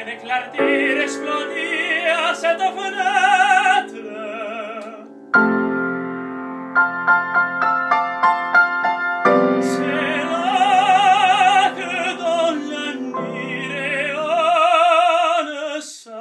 en el clartir explodía esta fenatra. C'est là que dans la nuit on sa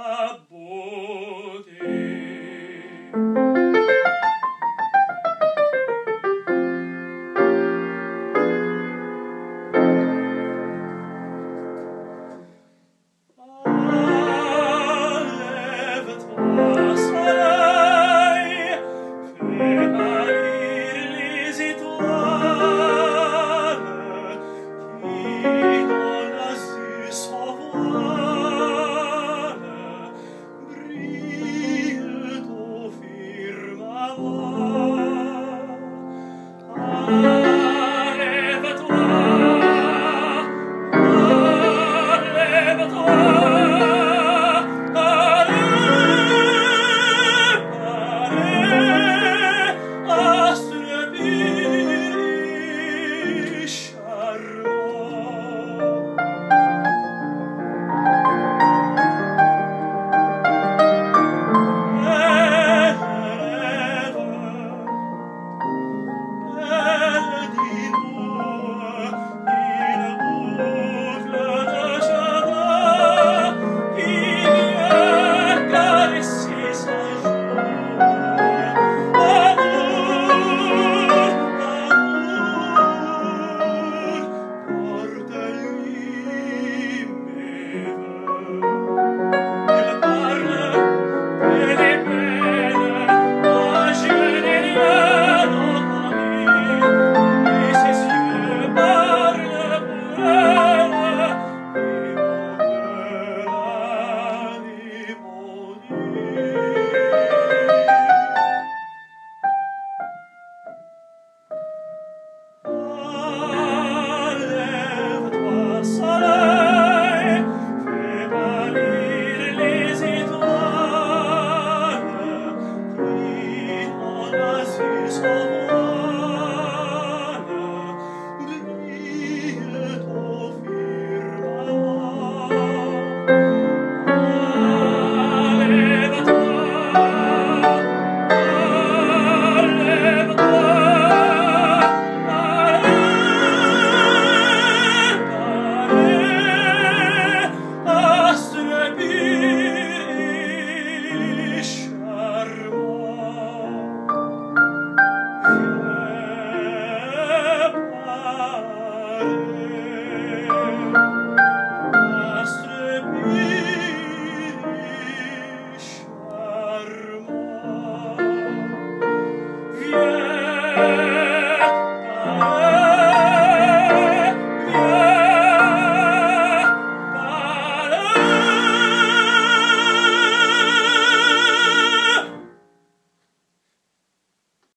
beauté.